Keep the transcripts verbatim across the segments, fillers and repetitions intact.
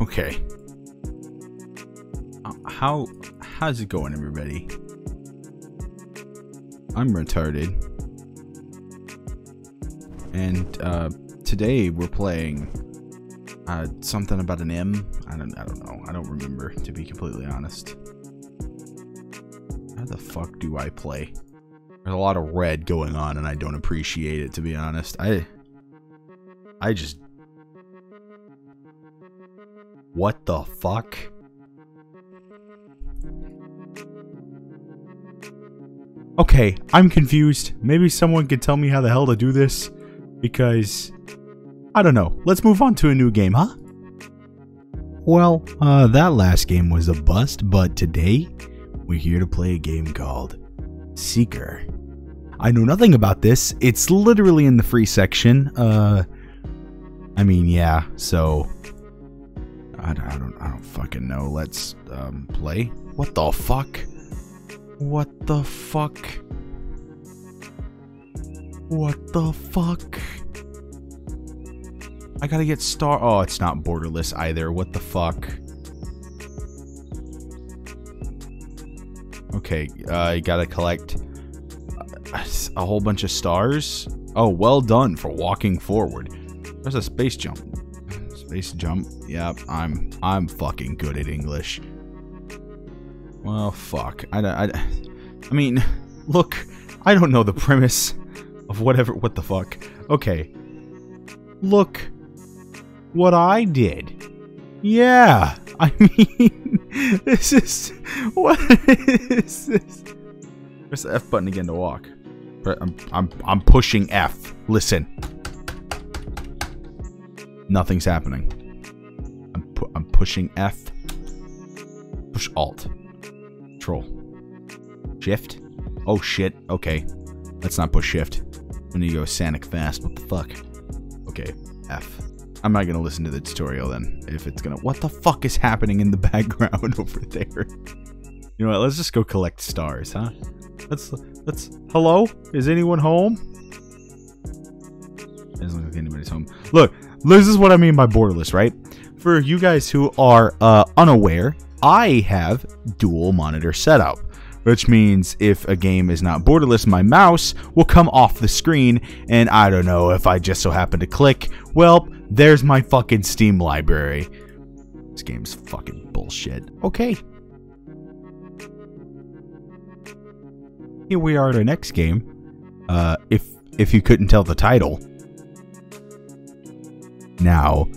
Okay. How, how's it going, everybody? I'm retarded. And uh, today we're playing uh, something about an M. I don't, I don't know. I don't remember, to be completely honest. How the fuck do I play? There's a lot of red going on, and I don't appreciate it, to be honest. I, I just. What the fuck? Okay, I'm confused. Maybe someone could tell me how the hell to do this, because I don't know. Let's move on to a new game, huh? Well, uh, that last game was a bust, but today we're here to play a game called Seeker. I know nothing about this. It's literally in the free section. Uh, I mean, yeah. So I don't, I don't, I don't fucking know. Let's um, play. What the fuck? What the fuck? What the fuck? I gotta get star- oh, it's not borderless either. What the fuck? Okay, uh, you gotta collect a whole bunch of stars. Oh, well done for walking forward. There's a space jump. Space jump. Yep, I'm- I'm fucking good at English. Well, fuck. I, I, I mean, look, I don't know the premise of whatever. What the fuck? Okay. Look what I did. Yeah. I mean, this is. What is this? Press the F button again to walk. I'm, I'm, I'm pushing F. Listen. Nothing's happening. I'm, pu I'm pushing F. Push Alt. Control. Shift? Oh shit, okay. Let's not push shift. I need to go Sanic fast, what the fuck? Okay, F. I'm not gonna listen to the tutorial then, if it's gonna- What the fuck is happening in the background over there? You know what, let's just go collect stars, huh? Let's- let's- Hello? Is anyone home? It doesn't look like anybody's home. Look, this is what I mean by borderless, right? For you guys who are, uh, unaware, I have dual monitor setup, which means if a game is not borderless, my mouse will come off the screen, and I don't know if I just so happen to click. Well, there's my fucking Steam library. This game's fucking bullshit. Okay. Here we are at our next game. Uh, if if you couldn't tell the title. Now,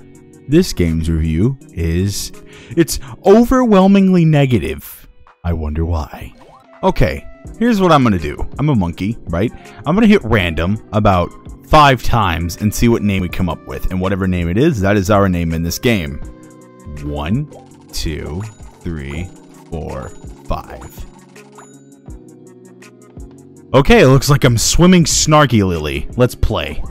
this game's review is... It's overwhelmingly negative. I wonder why. Okay, here's what I'm gonna do. I'm a monkey, right? I'm gonna hit random about five times and see what name we come up with. And whatever name it is, that is our name in this game. One, two, three, four, five. Okay, it looks like I'm Swimming Snarky Lily. Let's play.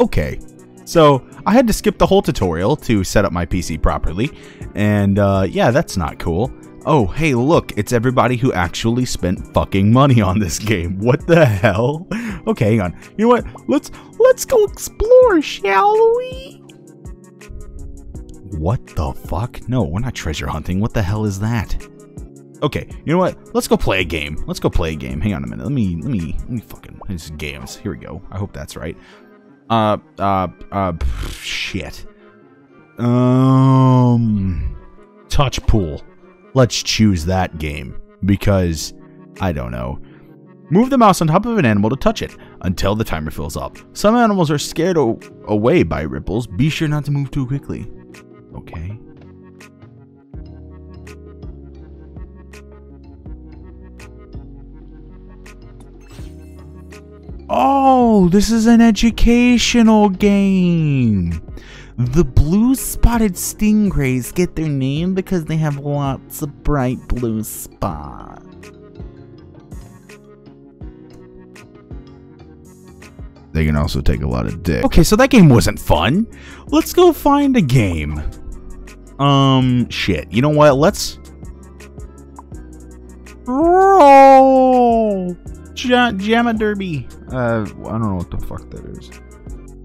Okay, so... I had to skip the whole tutorial to set up my P C properly, and uh, yeah, that's not cool. Oh, hey, look, it's everybody who actually spent fucking money on this game. What the hell? Okay, hang on. You know what? Let's let's go explore, shall we? What the fuck? No, we're not treasure hunting. What the hell is that? Okay, you know what? Let's go play a game. Let's go play a game. Hang on a minute. Let me let me let me fucking. It's games. Here we go. I hope that's right. Uh, uh, uh, shit. Um, touch pool. Let's choose that game because I don't know. Move the mouse on top of an animal to touch it until the timer fills up. Some animals are scared away by ripples. Be sure not to move too quickly. Okay. Oh, this is an educational game. The blue-spotted stingrays get their name because they have lots of bright blue spots. They can also take a lot of dick. Okay, so that game wasn't fun. Let's go find a game. Um, shit. You know what? Let's... Roll! Jama Derby. Uh, I don't know what the fuck that is.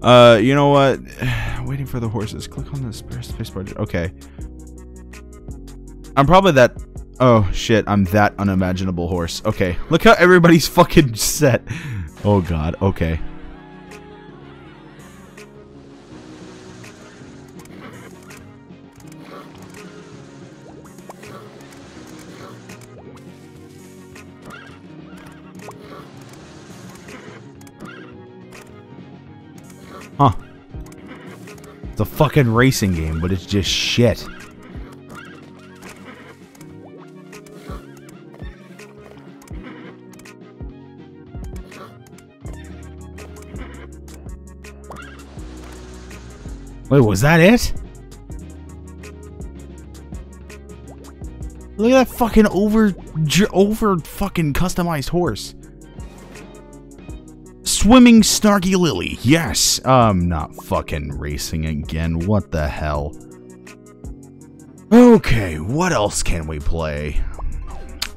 Uh, you know what? Waiting for the horses. Click on the spacebar. Okay. I'm probably that... Oh, shit. I'm that unimaginable horse. Okay. Look how everybody's fucking set. Oh, God. Okay. Huh. It's a fucking racing game, but it's just shit. Wait, was that it? Look at that fucking over... over fucking customized horse. Swimming Snarky Lily. Yes. I'm not fucking racing again. What the hell? Okay, what else can we play?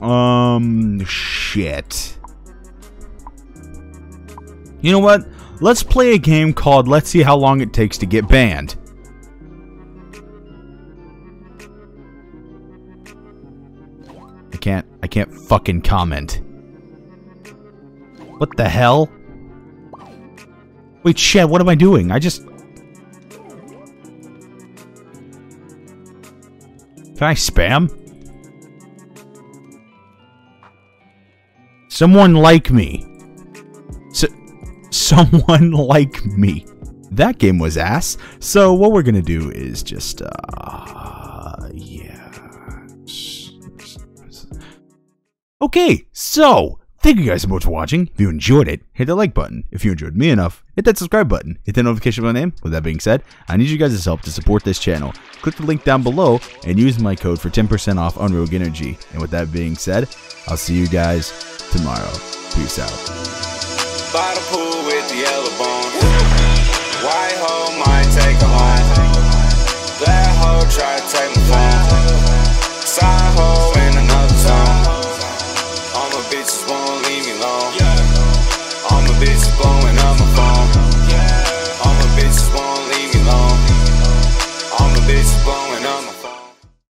Um, shit. You know what? Let's play a game called Let's See How Long It Takes to Get Banned. I can't, I can't fucking comment. What the hell? Wait, shit, what am I doing? I just... Can I spam? Someone like me. So, someone like me. That game was ass. So what we're gonna do is just, uh... yeah... Okay, so... Thank you guys so much for watching. If you enjoyed it, hit that like button. If you enjoyed me enough, hit that subscribe button. Hit that notification bell name. With that being said, I need you guys' help to support this channel. Click the link down below and use my code for ten percent off on Rogue Energy. And with that being said, I'll see you guys tomorrow. Peace out. By the pool with the yellow bone. White hole might take a home. Black hole try to take